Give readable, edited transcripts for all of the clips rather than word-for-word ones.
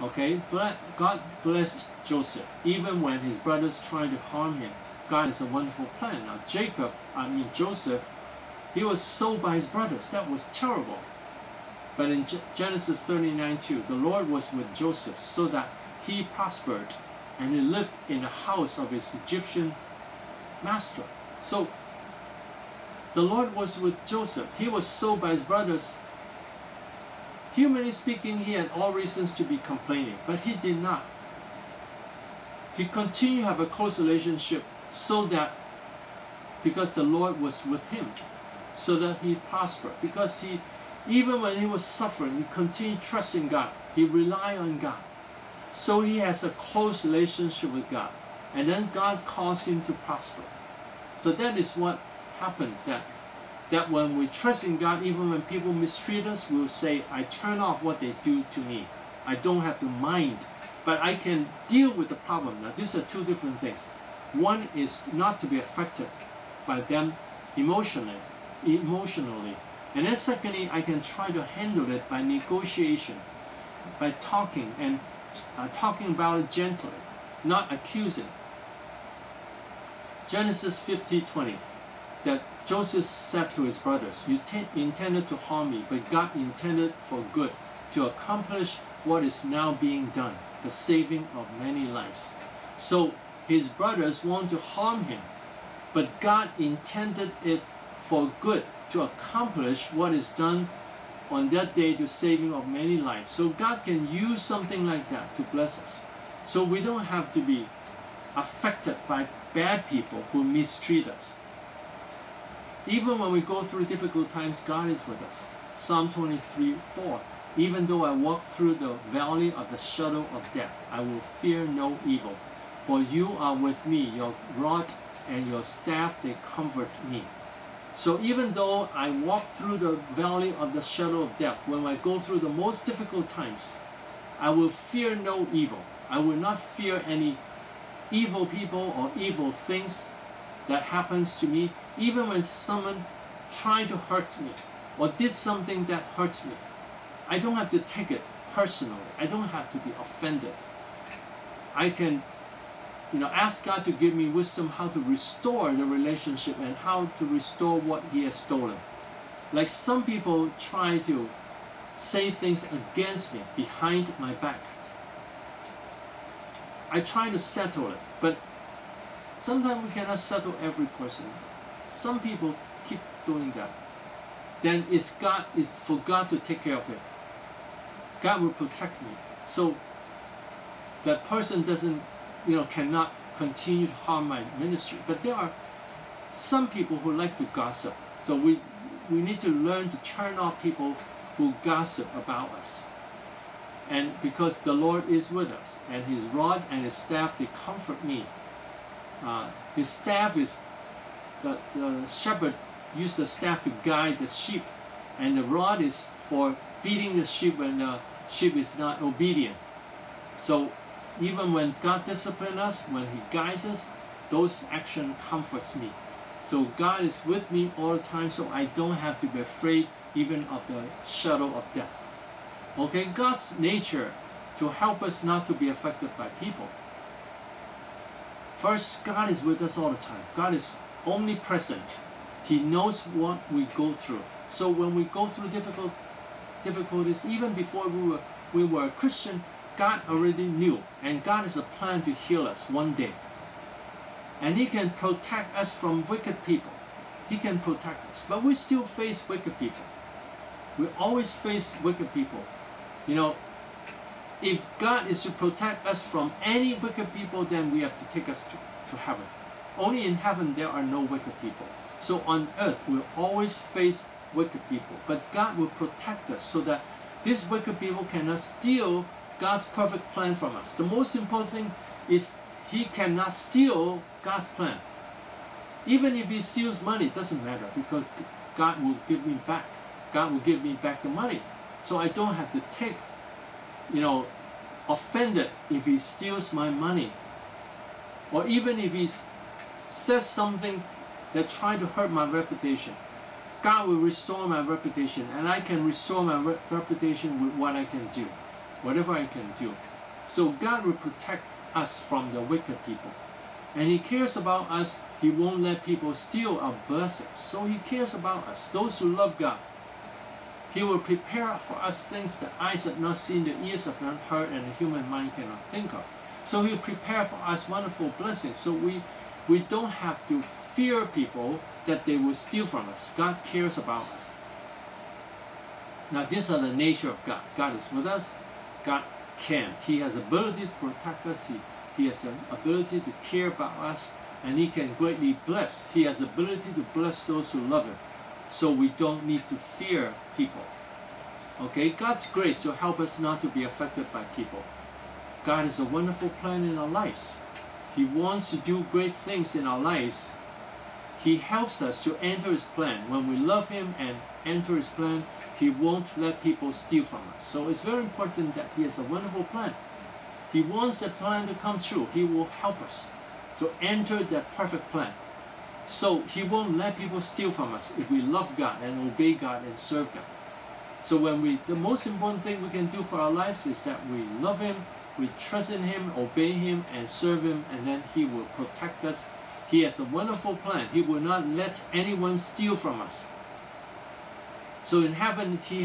Okay, God blessed Joseph, even when his brothers tried to harm him. God has a wonderful plan. Now Joseph, he was sold by his brothers. That was terrible. But in Genesis 39:2, the Lord was with Joseph so that he prospered, and he lived in the house of his Egyptian master. So the Lord was with Joseph. He was sold by his brothers. Humanly speaking, he had all reasons to be complaining, but he did not. He continued to have a close relationship so that, because the Lord was with him, so that he prospered. Because he, even when he was suffering, he continued trusting God. He relied on God. So he has a close relationship with God. And then God calls him to prosper. So that is what happened, that when we trust in God, even when people mistreat us, we'll say, I turn off what they do to me. I don't have to mind, but I can deal with the problem. Now, these are two different things. One is not to be affected by them emotionally. And then secondly, I can try to handle it by negotiation, by talking, and talking about it gently, not accusing. Genesis 50:20, that Joseph said to his brothers, you intended to harm me, but God intended for good, to accomplish what is now being done, the saving of many lives. So his brothers want to harm him, but God intended it for good, to accomplish what is done on that day, to saving of many lives. So God can use something like that to bless us. So we don't have to be affected by bad people who mistreat us. Even when we go through difficult times, God is with us. Psalm 23:4. Even though I walk through the valley of the shadow of death, I will fear no evil. For you are with me, your rod and your staff, they comfort me. So even though I walk through the valley of the shadow of death, when I go through the most difficult times, I will fear no evil. I will not fear any evil people or evil things that happens to me, even when someone tried to hurt me or did something that hurts me. I don't have to take it personally. I don't have to be offended. I can, ask God to give me wisdom how to restore the relationship and how to restore what He has stolen. Like some people try to say things against me behind my back. I try to settle it, but sometimes we cannot settle every person. Some people keep doing that. Then it's for God to take care of it. God will protect me. So that person doesn't, cannot continue to harm my ministry. But there are some people who like to gossip. So we need to learn to turn off people who gossip about us. And because the Lord is with us, and His rod and His staff, they comfort me. His staff is, the shepherd used the staff to guide the sheep, and the rod is for beating the sheep when the sheep is not obedient. So even when God disciplines us, when He guides us, those actions comforts me. So God is with me all the time, so I don't have to be afraid even of the shadow of death. Okay, God's nature to help us not to be affected by people. First, God is with us all the time. God is omnipresent. He knows what we go through. So when we go through difficulties, even before we were a Christian, God already knew. And God has a plan to heal us one day. And He can protect us from wicked people. He can protect us. But we still face wicked people. We always face wicked people. If God is to protect us from any wicked people, then we have to take us to heaven. Only in heaven there are no wicked people. So on earth we'll always face wicked people. But God will protect us so that these wicked people cannot steal God's perfect plan from us. The most important thing is He cannot steal God's plan. Even if He steals money, it doesn't matter, because God will give me back. God will give me back the money. So I don't have to take offended if He steals my money, or even if He says something that tried to hurt my reputation. God will restore my reputation, and I can restore my reputation with what I can do. whatever I can do. So God will protect us from the wicked people. And He cares about us. He won't let people steal our blessings. So He cares about us, those who love God. He will prepare for us things that eyes have not seen, the ears have not heard, and the human mind cannot think of. So He'll prepare for us wonderful blessings. So we don't have to fear people that they will steal from us. God cares about us. Now these are the nature of God. God is with us. God can. He has ability to protect us. He has an ability to care about us, and He can greatly bless. He has ability to bless those who love Him. So we don't need to fear people. Okay, God's grace to help us not to be affected by people. God has a wonderful plan in our lives. He wants to do great things in our lives. He helps us to enter His plan. When we love Him and enter His plan, He won't let people steal from us. So it's very important that He has a wonderful plan. He wants that plan to come true. He will help us to enter that perfect plan. So He won't let people steal from us if we love God and obey God and serve God. So the most important thing we can do for our lives is that we love Him, we trust in Him, obey Him, and serve Him, and then He will protect us. He has a wonderful plan. He will not let anyone steal from us. So in heaven, He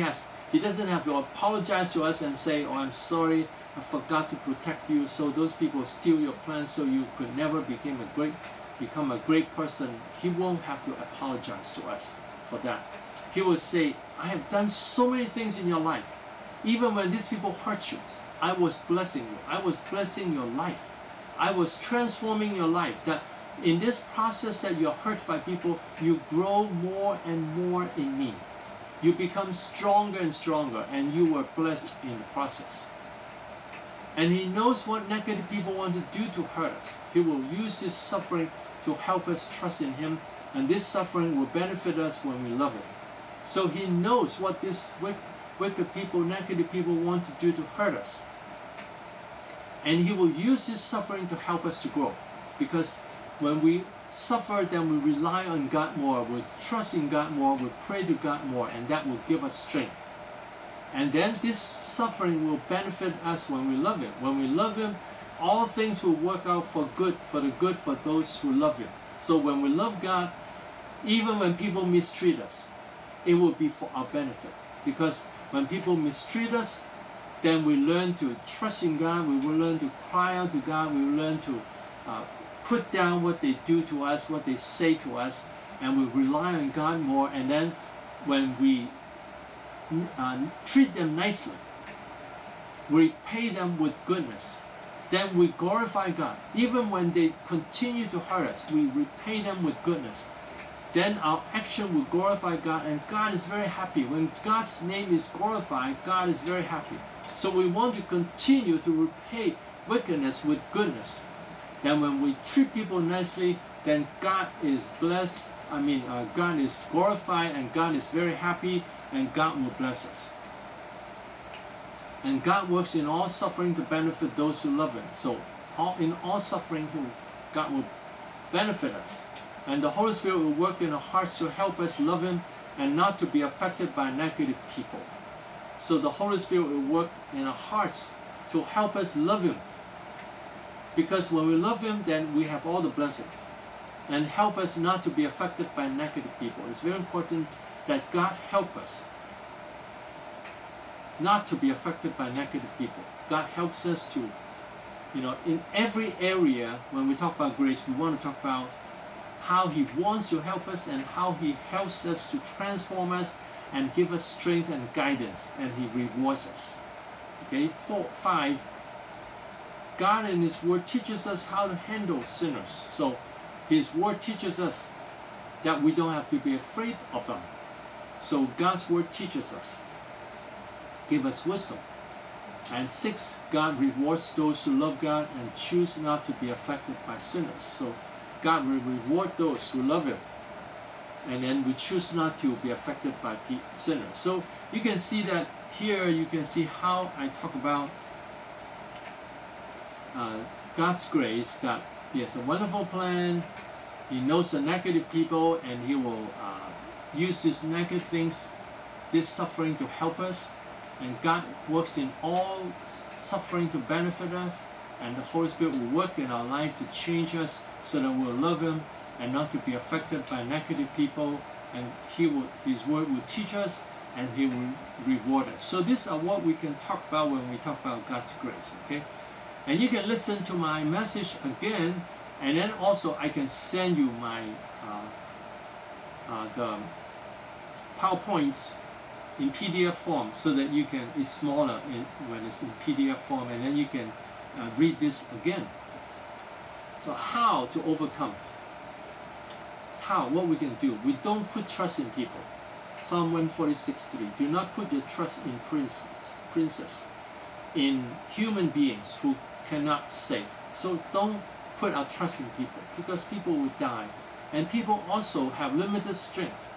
doesn't have to apologize to us and say, "Oh, I'm sorry, I forgot to protect you, so those people steal your plans, so you could never become a great person." He won't have to apologize to us for that. He will say, "I have done so many things in your life. Even when these people hurt you, I was blessing you. I was blessing your life. I was transforming your life. That in this process that you're hurt by people, you grow more and more in me. You become stronger and stronger, and you were blessed in the process." And He knows what negative people want to do to hurt us. He will use this suffering to help us trust in Him, and this suffering will benefit us when we love Him. So He knows what these wicked people, negative people want to do to hurt us. And He will use this suffering to help us to grow. Because when we suffer, then we rely on God more, we trust in God more, we pray to God more, and that will give us strength. And then this suffering will benefit us when we love Him. When we love Him, all things will work out for good, for the good for those who love Him. So when we love God, even when people mistreat us, it will be for our benefit. Because when people mistreat us, then we learn to trust in God, we will learn to cry out to God, we will learn to put down what they do to us, what they say to us, and we rely on God more. And then when we treat them nicely, repay them with goodness, then we glorify God. Even when they continue to hurt us, we repay them with goodness. Then our action will glorify God, and God is very happy. When God's name is glorified, God is very happy. So we want to continue to repay wickedness with goodness. Then when we treat people nicely, then God is blessed. God is glorified, and God is very happy, and God will bless us. And God works in all suffering to benefit those who love Him. So in all suffering, God will benefit us. And the Holy Spirit will work in our hearts to help us love Him and not to be affected by negative people. So the Holy Spirit will work in our hearts to help us love Him. Because when we love Him, then we have all the blessings. And help us not to be affected by negative people. It's very important that God help us not to be affected by negative people. God helps us to, in every area. When we talk about grace, we want to talk about how He wants to help us and how He helps us to transform us and give us strength and guidance, and He rewards us. Okay, 4, 5. God in His Word teaches us how to handle sinners. So His Word teaches us that we don't have to be afraid of them. So God's Word teaches us, give us wisdom. And 6, God rewards those who love God and choose not to be affected by sinners. So God will reward those who love Him. And then we choose not to be affected by sinners. So you can see that here, you can see how I talk about God's grace, that He has a wonderful plan. He knows the negative people, and He will use these negative things, this suffering, to help us. and God works in all suffering to benefit us, and the Holy Spirit will work in our life to change us so that we'll love Him and not to be affected by negative people, and His Word will teach us and He will reward us. So these are what we can talk about when we talk about God's grace, okay? And you can listen to my message again, and then also I can send you my the PowerPoints in PDF form so that you can, it's smaller when it's in PDF form, and then you can read this again. So how to overcome? How? What we can do? We don't put trust in people. Psalm 146:3. Do not put your trust in princes, in human beings who cannot save. So don't put our trust in people, because people will die, and people also have limited strength.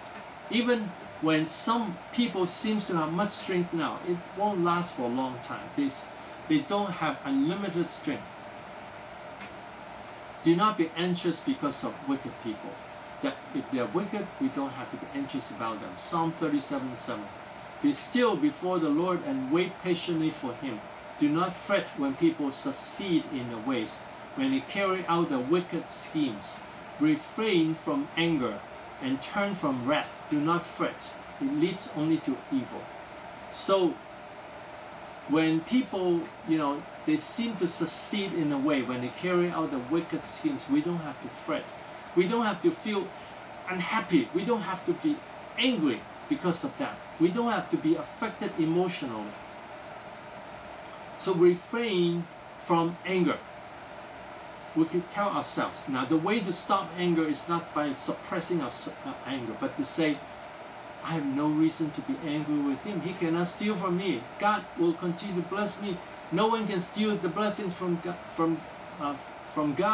Even when some people seem to have much strength now, it won't last for a long time. They don't have unlimited strength. Do not be anxious because of wicked people. That if they are wicked, we don't have to be anxious about them. Psalm 37:7. Be still before the Lord and wait patiently for Him. Do not fret when people succeed in their ways, when they carry out their wicked schemes. Refrain from anger and turn from wrath. Do not fret. It leads only to evil. So when people, you know, they seem to succeed in a way, when they carry out the wicked schemes, we don't have to fret. We don't have to feel unhappy. We don't have to be angry because of that. We don't have to be affected emotionally. So refrain from anger. We can tell ourselves. Now, the way to stop anger is not by suppressing our anger, but to say, I have no reason to be angry with him. He cannot steal from me. God will continue to bless me. No one can steal the blessings from God,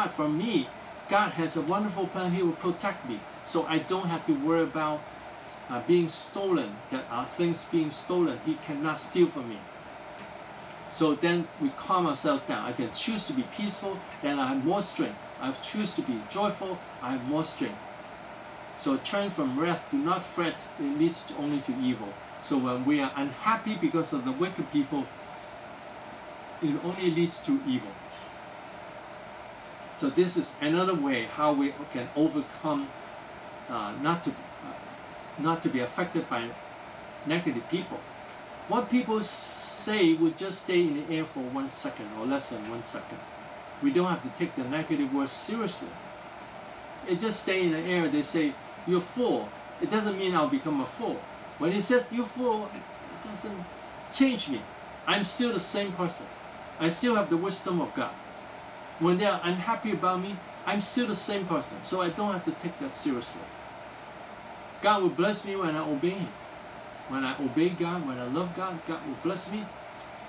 from me. God has a wonderful plan. He will protect me. So I don't have to worry about being stolen, that our things being stolen. He cannot steal from me. So then we calm ourselves down. I can choose to be peaceful, then I have more strength. I choose to be joyful, I have more strength. So turn from wrath, do not fret, it leads only to evil. So when we are unhappy because of the wicked people, it only leads to evil. So this is another way how we can overcome not to be affected by negative people. What people say will just stay in the air for 1 second or less than 1 second. We don't have to take the negative words seriously. It just stays in the air. They say, you're a fool. It doesn't mean I'll become a fool. When it says, you're a fool, it doesn't change me. I'm still the same person. I still have the wisdom of God. When they are unhappy about me, I'm still the same person. So I don't have to take that seriously. God will bless me when I obey Him. When I obey God, when I love God, God will bless me.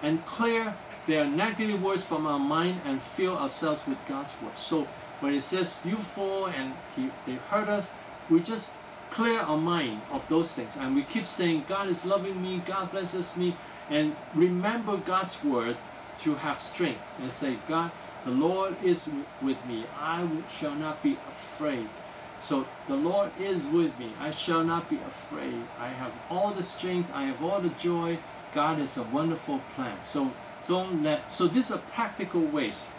And clear their negative words from our mind and fill ourselves with God's word. So when it says, you fall and they hurt us, we just clear our mind of those things. And we keep saying, God is loving me, God blesses me. And remember God's word to have strength. And say, God, the Lord is with me. I shall not be afraid. So the Lord is with me. I shall not be afraid. I have all the strength. I have all the joy. God is a wonderful plan. So don't let. So these are practical ways.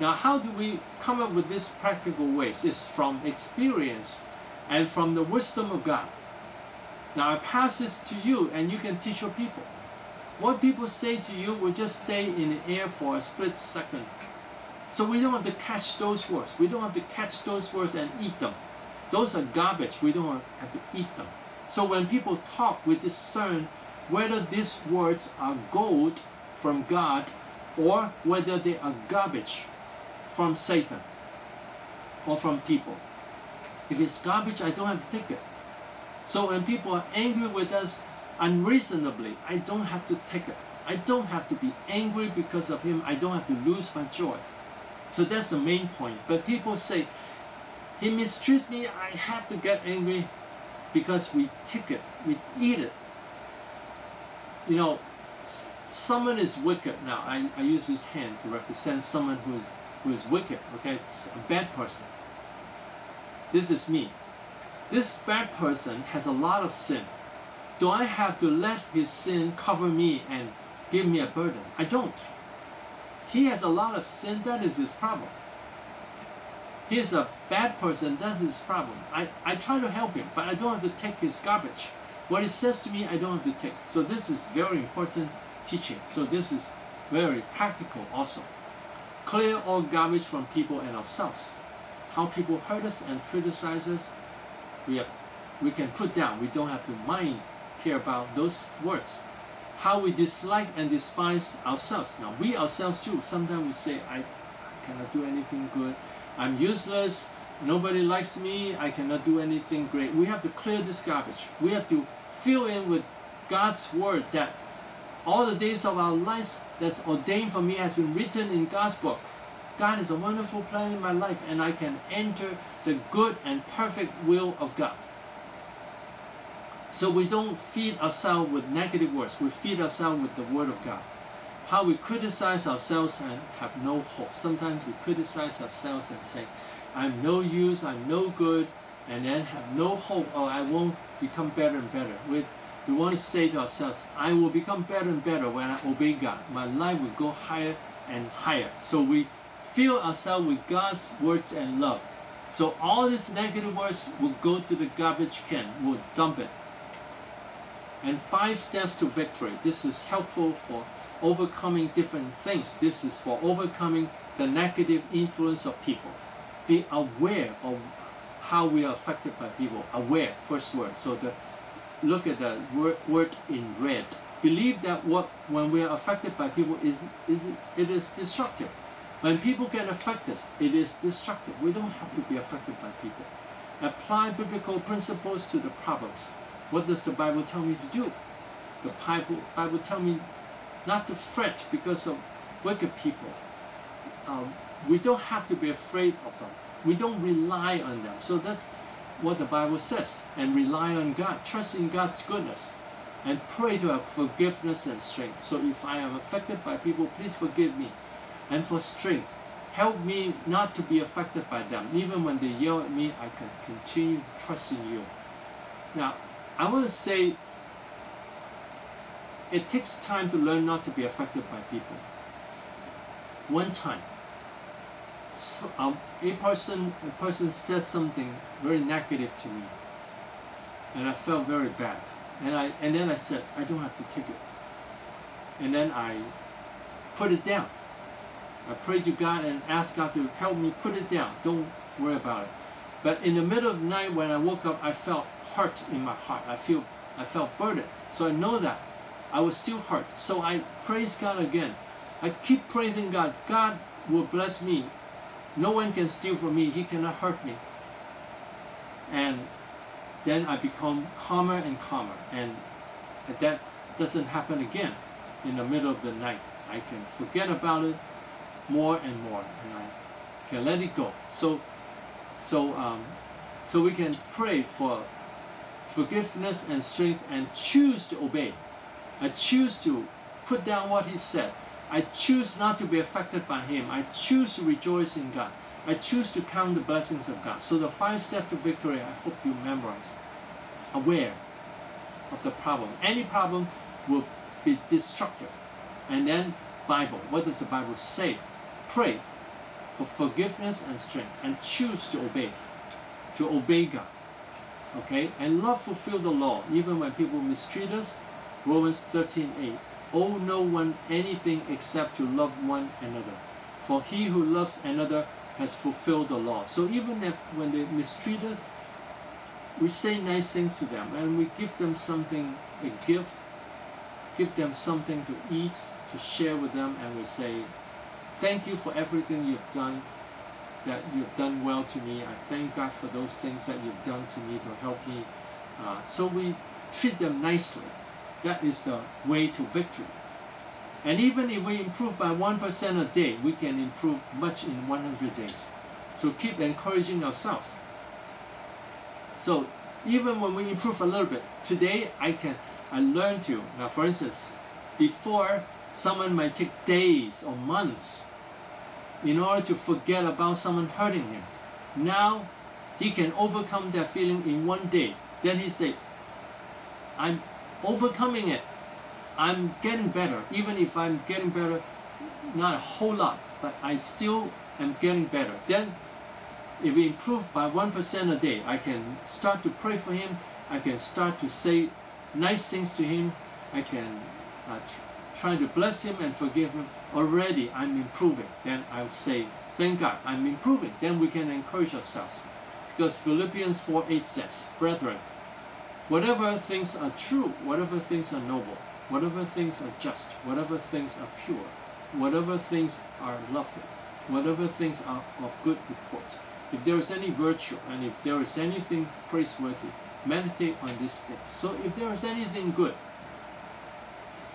Now, how do we come up with these practical ways? It's from experience and from the wisdom of God. Now, I pass this to you, and you can teach your people. What people say to you will just stay in the air for a split second. So we don't have to catch those words. We don't have to catch those words and eat them. Those are garbage. We don't have to eat them. So when people talk, we discern whether these words are gold from God or whether they are garbage from Satan or from people. If it's garbage, I don't have to take it. So when people are angry with us unreasonably, I don't have to take it. I don't have to be angry because of him. I don't have to lose my joy. So that's the main point. But people say, he mistreats me, I have to get angry, because we take it, we eat it. You know, someone is wicked. Now, I use this hand to represent someone who is wicked, okay? It's a bad person. This is me. This bad person has a lot of sin. do I have to let his sin cover me and give me a burden? I don't. He has a lot of sin, that is his problem. He is a bad person, that is his problem. I try to help him, but I don't have to take his garbage. What he says to me, I don't have to take. So this is very important teaching. So this is very practical also. Clear all garbage from people and ourselves. How people hurt us and criticize us, we can put down. We don't have to care about those words. How we dislike and despise ourselves. Now we ourselves too. Sometimes we say, I cannot do anything good. I'm useless. Nobody likes me. I cannot do anything great. We have to clear this garbage. We have to fill in with God's word that all the days of our lives that's ordained for me has been written in God's book. God has a wonderful plan in my life, and I can enter the good and perfect will of God. So we don't feed ourselves with negative words. We feed ourselves with the Word of God. How we criticize ourselves and have no hope. Sometimes we criticize ourselves and say, I'm no use, I'm no good, and then have no hope, or I won't become better and better. We want to say to ourselves, I will become better and better when I obey God. My life will go higher and higher. So we fill ourselves with God's words and love. So all these negative words will go to the garbage can, we'll dump it. And 5 steps to victory. This is helpful for overcoming different things. This is for overcoming the negative influence of people. Be aware of how we are affected by people. Aware, first word. So look at the word in red. Believe that when we are affected by people, it is destructive. When people can affect us, it is destructive. We don't have to be affected by people. Apply biblical principles to the problems. What does the Bible tell me to do? The Bible tells me not to fret because of wicked people. We don't have to be afraid of them. We don't rely on them. So that's what the Bible says. And rely on God. Trust in God's goodness. And pray to have forgiveness and strength. So if I am affected by people, please forgive me. And for strength, help me not to be affected by them. Even when they yell at me, I can continue to trust in you. Now, I want to say it takes time to learn not to be affected by people. One time, a person said something very negative to me, and I felt very bad. And then I said, I don't have to take it. And then I put it down. I prayed to God and asked God to help me put it down. Don't worry about it. But in the middle of the night when I woke up, I felt hurt in my heart. I felt burdened. So I know that I was still hurt. So I praise God again. I keep praising God. God will bless me. No one can steal from me. He cannot hurt me. And then I become calmer and calmer. And that doesn't happen again in the middle of the night. I can forget about it more and more, and I can let it go. So we can pray for forgiveness and strength and choose to obey. I choose to put down what he said. I choose not to be affected by him. I choose to rejoice in God. I choose to count the blessings of God. So the 5 steps to victory, I hope you memorize. Aware of the problem. Any problem will be destructive. And then Bible. What does the Bible say? Pray for forgiveness and strength and choose to obey. To obey God. Okay? And love fulfill the law even when people mistreat us. Romans 13:8. Owe no one anything except to love one another. For he who loves another has fulfilled the law. So even if when they mistreat us, we say nice things to them and we give them something, a gift, give them something to eat, to share with them, and we say, thank you for everything you've done, that you've done well to me. I thank God for those things that you've done to me to help me. So we treat them nicely. That is the way to victory. And even if we improve by 1% a day, we can improve much in 100 days. So keep encouraging ourselves. So even when we improve a little bit, today I learn to. Now for instance, before someone might take days or months in order to forget about someone hurting him. Now he can overcome that feeling in one day. Then he say, overcoming it. I'm getting better, even if I'm getting better, not a whole lot, but I still am getting better. Then, if we improve by 1% a day, I can start to pray for him, I can start to say nice things to him, I can try to bless him and forgive him. Already I'm improving. Then I'll say, thank God, I'm improving. Then we can encourage ourselves. Because Philippians 4:8 says, brethren, whatever things are true, whatever things are noble, whatever things are just, whatever things are pure, whatever things are lovely, whatever things are of good report, if there is any virtue and if there is anything praiseworthy, meditate on these things. So if there is anything good,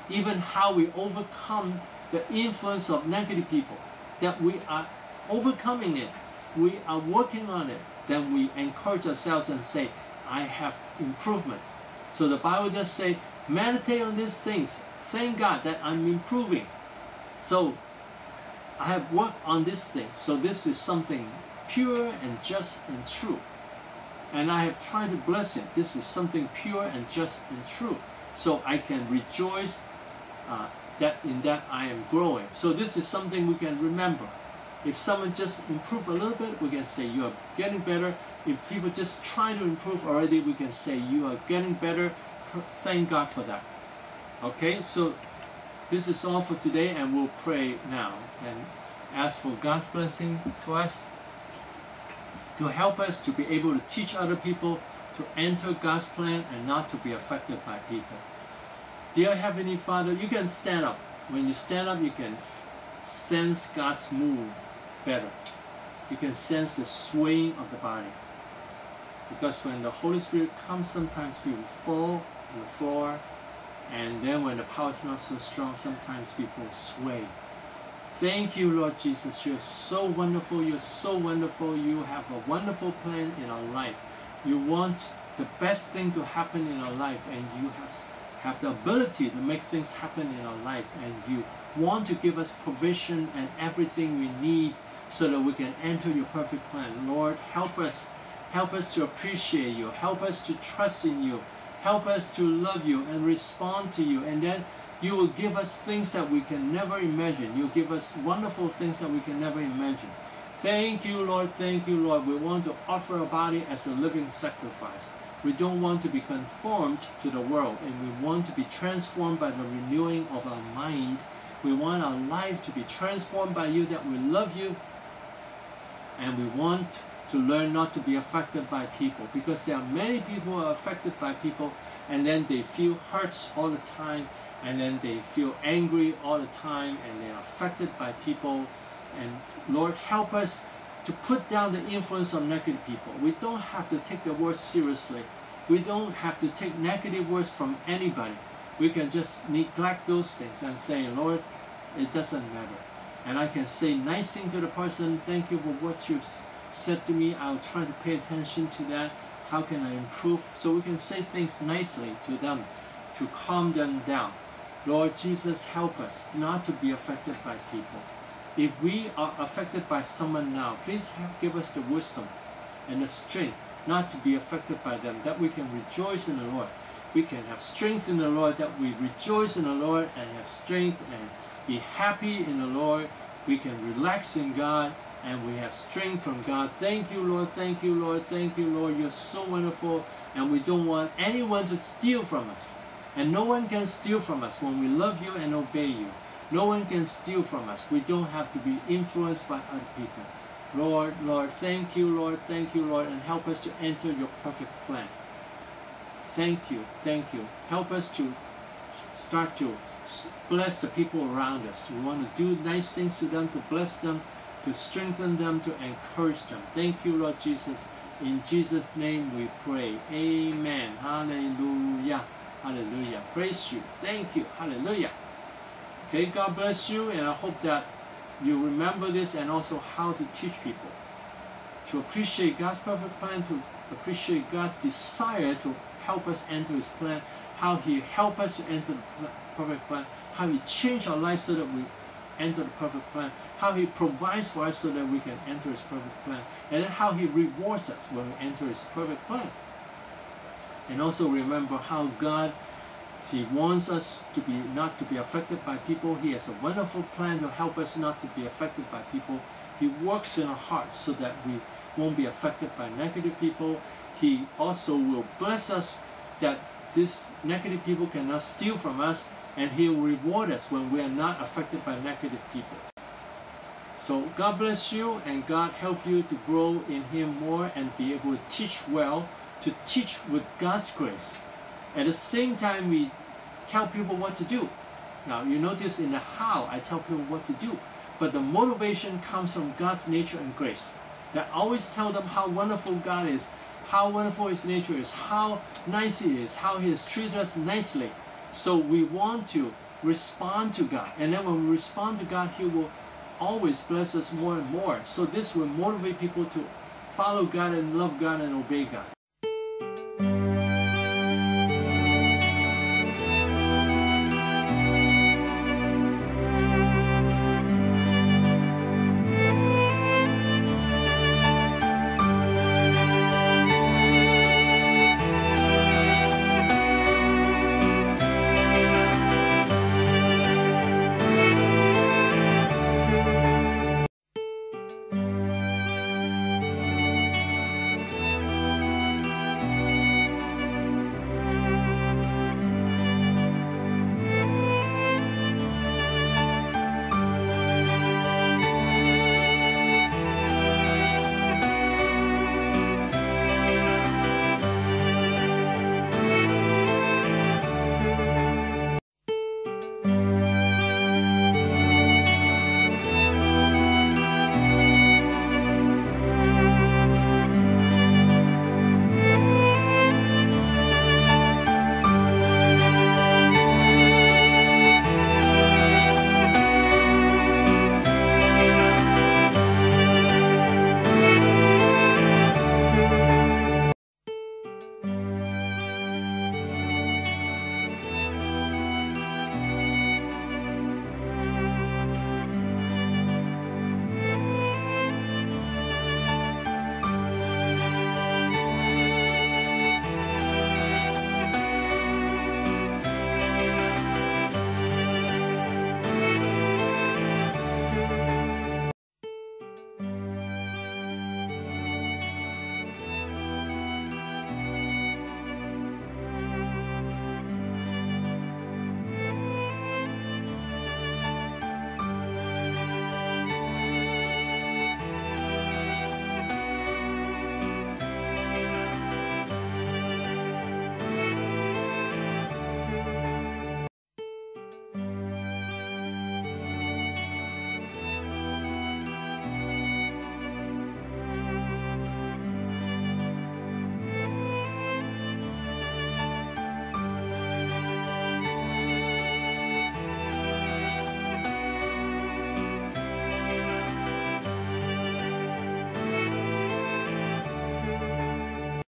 even how we overcome the influence of negative people, that we are overcoming it, we are working on it, then we encourage ourselves and say, I have improvement. So the Bible does say, meditate on these things. Thank God that I'm improving. So I have worked on this thing. So this is something pure and just and true. And I have tried to bless him. This is something pure and just and true. So I can rejoice that in that I am growing. So this is something we can remember. If someone just improve a little bit, we can say you are getting better. If people just try to improve already, we can say you are getting better. Thank God for that. Okay, so this is all for today, and we'll pray now and ask for God's blessing to us, to help us to be able to teach other people to enter God's plan and not to be affected by people. Dear Heavenly Father, you can stand up. When you stand up, you can sense God's move better. You can sense the swaying of the body. Because when the Holy Spirit comes, sometimes we will fall on the floor, and then when the power is not so strong, sometimes people sway. Thank you, Lord Jesus. You're so wonderful. You're so wonderful. You have a wonderful plan in our life. You want the best thing to happen in our life, and you have the ability to make things happen in our life, and you want to give us provision and everything we need so that we can enter your perfect plan. Lord, help us. Help us to appreciate you. Help us to trust in you. Help us to love you and respond to you, and then you will give us things that we can never imagine. You'll give us wonderful things that we can never imagine. Thank you, Lord. Thank you, Lord. We want to offer our body as a living sacrifice. We don't want to be conformed to the world, and we want to be transformed by the renewing of our mind. We want our life to be transformed by you, that we love you, and we want to learn not to be affected by people, because there are many people who are affected by people, and then they feel hurt all the time, and then they feel angry all the time, and they are affected by people. And Lord, help us to put down the influence of negative people. We don't have to take the words seriously. We don't have to take negative words from anybody. We can just neglect those things and say, Lord, it doesn't matter. And I can say nice thing to the person, thank you for what you've said to me. I'll try to pay attention to that. How can I improve? So we can say things nicely to them to calm them down. Lord Jesus, help us not to be affected by people. If we are affected by someone now, please give us the wisdom and the strength not to be affected by them, that we can rejoice in the Lord. We can have strength in the Lord, that we rejoice in the Lord and have strength and be happy in the Lord. We can relax in God and we have strength from God. Thank you, Lord. Thank you, Lord. Thank you, Lord. You're so wonderful, and we don't want anyone to steal from us. And no one can steal from us when we love you and obey you. No one can steal from us. We don't have to be influenced by other people. Lord, Lord, thank you, Lord. Thank you, Lord. And help us to enter your perfect plan. Thank you. Thank you. Help us to start to bless the people around us. We want to do nice things to them, to bless them, to strengthen them, to encourage them. Thank you, Lord Jesus. In Jesus' name we pray. Amen. Hallelujah. Hallelujah. Praise you. Thank you. Hallelujah. Okay, God bless you, and I hope that you remember this and also how to teach people to appreciate God's perfect plan, to appreciate God's desire to help us enter his plan, how he helped us to enter the perfect plan, how he changed our life so that we enter the perfect plan, how he provides for us so that we can enter his perfect plan, and then how he rewards us when we enter his perfect plan. And also remember how God He wants us to be not to be affected by people. He has a wonderful plan to help us not to be affected by people. He works in our hearts so that we won't be affected by negative people. He also will bless us that these negative people cannot steal from us, and He will reward us when we are not affected by negative people. So God bless you, and God help you to grow in Him more and be able to teach well, to teach with God's grace. At the same time, we tell people what to do. Now, you notice in the how, I tell people what to do. But the motivation comes from God's nature and grace. That I always tell them how wonderful God is, how wonderful His nature is, how nice He is, how He has treated us nicely. So we want to respond to God. And then when we respond to God, He will always bless us more and more. So this will motivate people to follow God and love God and obey God.